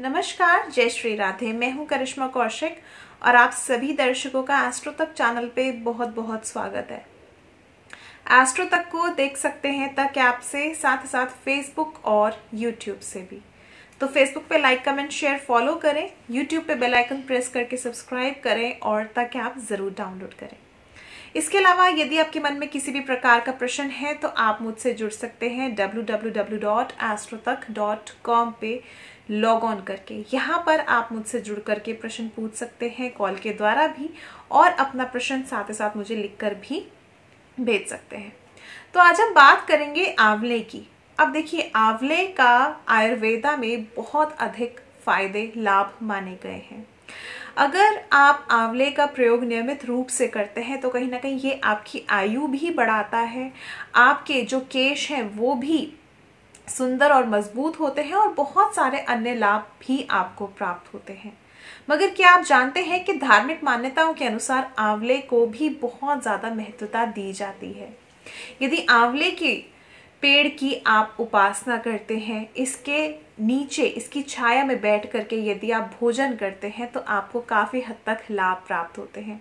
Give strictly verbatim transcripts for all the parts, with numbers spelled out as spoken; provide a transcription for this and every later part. नमस्कार, जय श्री राधे। मैं हूं करिश्मा कौशिक और आप सभी दर्शकों का एस्ट्रो तक चैनल पे बहुत बहुत स्वागत है। एस्ट्रो तक को देख सकते हैं तक ऐप से, साथ साथ फेसबुक और यूट्यूब से भी। तो फेसबुक पे लाइक कमेंट शेयर फॉलो करें, यूट्यूब पे बेल आइकन प्रेस करके सब्सक्राइब करें और तक ऐप ज़रूर डाउनलोड करें। इसके अलावा यदि आपके मन में किसी भी प्रकार का प्रश्न है तो आप मुझसे जुड़ सकते हैं W W W dot Astrotak dot com पे लॉग ऑन करके। यहाँ पर आप मुझसे जुड़ करके प्रश्न पूछ सकते हैं कॉल के द्वारा भी, और अपना प्रश्न साथ ही साथ मुझे लिखकर भी भेज सकते हैं। तो आज हम बात करेंगे आंवले की। अब देखिए, आंवले का आयुर्वेदा में बहुत अधिक फायदे लाभ माने गए हैं। अगर आप आंवले का प्रयोग नियमित रूप से करते हैं तो कहीं ना कहीं ये आपकी आयु भी बढ़ाता है, आपके जो केश हैं वो भी सुंदर और मजबूत होते हैं और बहुत सारे अन्य लाभ भी आपको प्राप्त होते हैं। मगर क्या आप जानते हैं कि धार्मिक मान्यताओं के अनुसार आंवले को भी बहुत ज़्यादा महत्वता दी जाती है। यदि आंवले के पेड़ की आप उपासना करते हैं, इसके नीचे इसकी छाया में बैठ करके यदि आप भोजन करते हैं तो आपको काफ़ी हद तक लाभ प्राप्त होते हैं।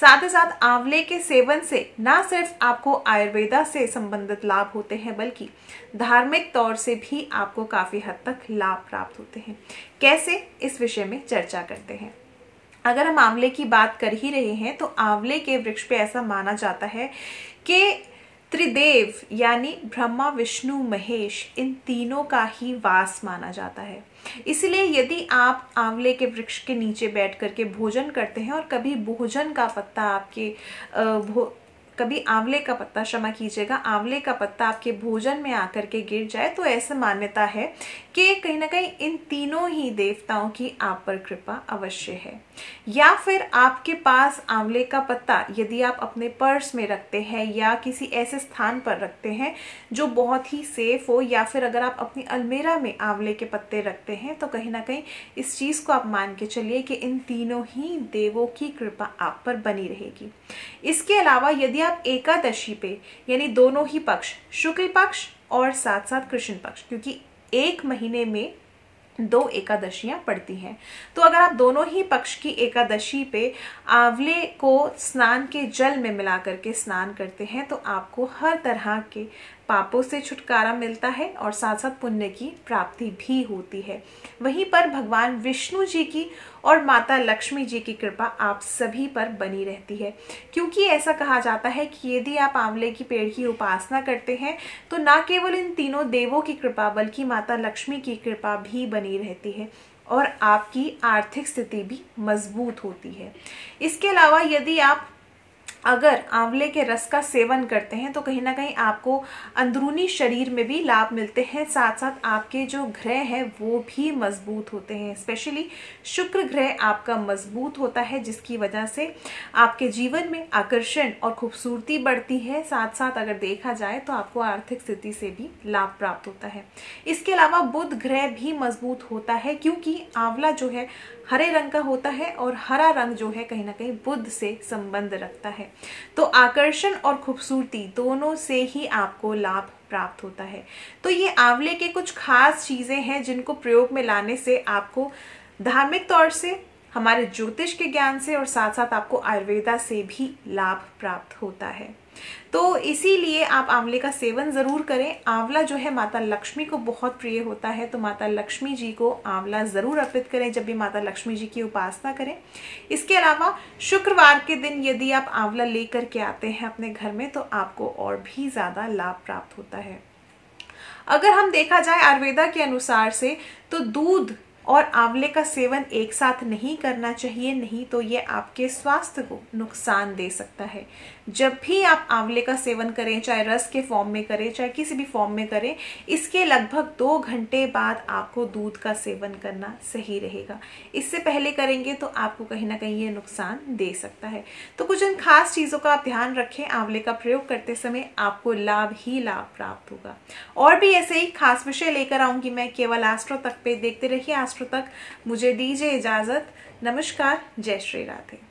साथ ही साथ आंवले के सेवन से ना सिर्फ आपको आयुर्वेदा से संबंधित लाभ होते हैं बल्कि धार्मिक तौर से भी आपको काफ़ी हद तक लाभ प्राप्त होते हैं। कैसे, इस विषय में चर्चा करते हैं। अगर हम आंवले की बात कर ही रहे हैं तो आंवले के वृक्ष पे ऐसा माना जाता है कि त्रिदेव यानी ब्रह्मा विष्णु महेश, इन तीनों का ही वास माना जाता है। इसलिए यदि आप आंवले के वृक्ष के नीचे बैठ करके भोजन करते हैं और कभी भोजन का पत्ता आपके भो कभी आंवले का पत्ता क्षमा कीजिएगा आंवले का पत्ता आपके भोजन में आकर के गिर जाए तो ऐसे मान्यता है कि कहीं ना कहीं इन तीनों ही देवताओं की आप पर कृपा अवश्य है। या फिर आपके पास आंवले का पत्ता यदि आप अपने पर्स में रखते हैं या किसी ऐसे स्थान पर रखते हैं जो बहुत ही सेफ हो, या फिर अगर आप अपनी अलमीरा में आंवले के पत्ते रखते हैं तो कहीं ना कहीं इस चीज़ को आप मान के चलिए कि इन तीनों ही देवों की कृपा आप पर बनी रहेगी। इसके अलावा यदि आप एकादशी पे यानी दोनों ही पक्ष, शुक्ल पक्ष और साथ साथ कृष्ण पक्ष, क्योंकि एक महीने में दो एकादशियां पड़ती हैं, तो अगर आप दोनों ही पक्ष की एकादशी पे आंवले को स्नान के जल में मिला करके स्नान करते हैं तो आपको हर तरह के पापों से छुटकारा मिलता है और साथ साथ पुण्य की प्राप्ति भी होती है। वहीं पर भगवान विष्णु जी की और माता लक्ष्मी जी की कृपा आप सभी पर बनी रहती है, क्योंकि ऐसा कहा जाता है कि यदि आप आंवले की पेड़ की उपासना करते हैं तो ना केवल इन तीनों देवों की कृपा बल्कि माता लक्ष्मी की कृपा भी बनी रहती है और आपकी आर्थिक स्थिति भी मजबूत होती है। इसके अलावा यदि आप अगर आंवले के रस का सेवन करते हैं तो कहीं ना कहीं आपको अंदरूनी शरीर में भी लाभ मिलते हैं, साथ साथ आपके जो ग्रह हैं वो भी मजबूत होते हैं। स्पेशली शुक्र ग्रह आपका मजबूत होता है, जिसकी वजह से आपके जीवन में आकर्षण और खूबसूरती बढ़ती है। साथ साथ अगर देखा जाए तो आपको आर्थिक स्थिति से भी लाभ प्राप्त होता है। इसके अलावा बुध ग्रह भी मजबूत होता है, क्योंकि आंवला जो है हरे रंग का होता है और हरा रंग जो है कहीं ना कहीं बुध से संबंध रखता है, तो आकर्षण और खूबसूरती दोनों से ही आपको लाभ प्राप्त होता है। तो ये आंवले के कुछ खास चीज़ें हैं जिनको प्रयोग में लाने से आपको धार्मिक तौर से, हमारे ज्योतिष के ज्ञान से और साथ साथ आपको आयुर्वेदा से भी लाभ प्राप्त होता है। तो इसीलिए आप आंवले का सेवन ज़रूर करें। आंवला जो है माता लक्ष्मी को बहुत प्रिय होता है, तो माता लक्ष्मी जी को आंवला ज़रूर अर्पित करें जब भी माता लक्ष्मी जी की उपासना करें। इसके अलावा शुक्रवार के दिन यदि आप आंवला लेकर के आते हैं अपने घर में तो आपको और भी ज़्यादा लाभ प्राप्त होता है। अगर हम देखा जाए आयुर्वेदा के अनुसार से तो दूध और आंवले का सेवन एक साथ नहीं करना चाहिए, नहीं तो ये आपके स्वास्थ्य को नुकसान दे सकता है। जब भी आप आंवले का सेवन करें, चाहे रस के फॉर्म में करें चाहे किसी भी फॉर्म में करें, इसके लगभग दो घंटे बाद आपको दूध का सेवन करना सही रहेगा। इससे पहले करेंगे तो आपको कहीं ना कहीं ये नुकसान दे सकता है। तो कुछ इन खास चीज़ों का आप ध्यान रखें। आंवले का प्रयोग करते समय आपको लाभ ही लाभ प्राप्त होगा। और भी ऐसे ही खास विषय लेकर आऊँगी मैं केवल एस्ट्रो तक पे। देखते रहिए एस्ट्रो तक। मुझे दीजिए इजाज़त। नमस्कार, जय श्री राधे।